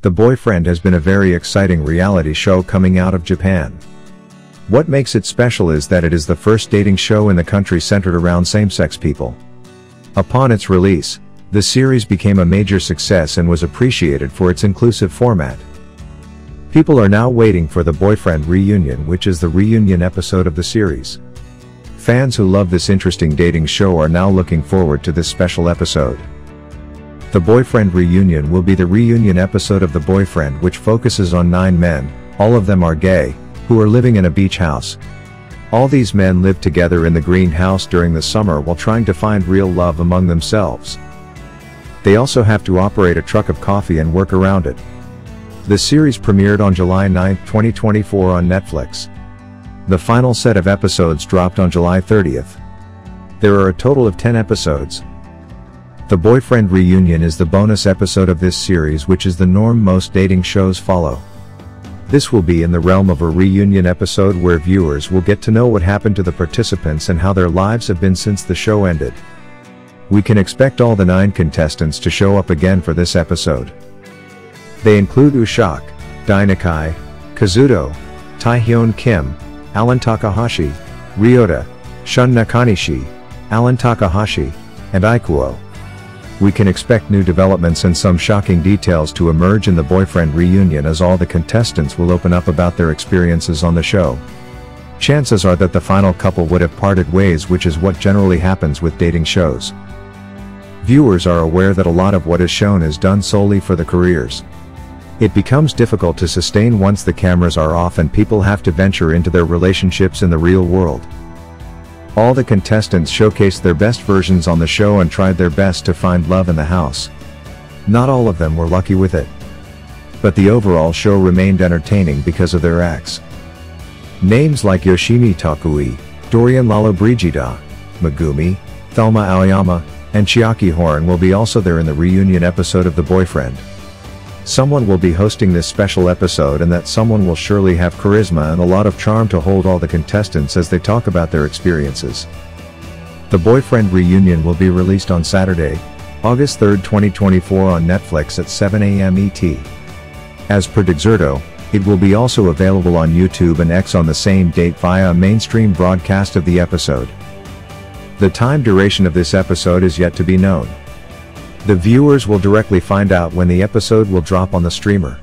The Boyfriend has been a very exciting reality show coming out of Japan. What makes it special is that it is the first dating show in the country centered around same-sex people. Upon its release, the series became a major success and was appreciated for its inclusive format. People are now waiting for The Boyfriend Reunion, which is the reunion episode of the series. Fans who love this interesting dating show are now looking forward to this special episode. The Boyfriend Reunion will be the reunion episode of The Boyfriend, which focuses on 9 men, all of them are gay, who are living in a beach house. All these men live together in the greenhouse during the summer while trying to find real love among themselves. They also have to operate a truck of coffee and work around it. The series premiered on July 9, 2024 on Netflix. The final set of episodes dropped on July 30th. There are a total of 10 episodes. The Boyfriend Reunion is the bonus episode of this series, which is the norm most dating shows follow. This will be in the realm of a reunion episode where viewers will get to know what happened to the participants and how their lives have been since the show ended. We can expect all the 9 contestants to show up again for this episode. They include Ushak, Dainakai, Kazuto, Taehyun Kim, Alan Takahashi, Ryota, Shun Nakanishi, Alan Takahashi, and Aikuo. We can expect new developments and some shocking details to emerge in The Boyfriend Reunion, as all the contestants will open up about their experiences on the show. Chances are that the final couple would have parted ways, which is what generally happens with dating shows. Viewers are aware that a lot of what is shown is done solely for the careers. It becomes difficult to sustain once the cameras are off and people have to venture into their relationships in the real world. All the contestants showcased their best versions on the show and tried their best to find love in the house. Not all of them were lucky with it. But the overall show remained entertaining because of their acts. Names like Yoshimi Takui, Dorian Lalo Brigida, Megumi, Thelma Aoyama, and Chiaki Horn will be also there in the reunion episode of The Boyfriend. Someone will be hosting this special episode, and that someone will surely have charisma and a lot of charm to hold all the contestants as they talk about their experiences. The Boyfriend Reunion will be released on Saturday, August 3, 2024 on Netflix at 7 a.m. ET. As per Dexerto, it will be also available on YouTube and X on the same date via a mainstream broadcast of the episode. The time duration of this episode is yet to be known. The viewers will directly find out when the episode will drop on the streamer.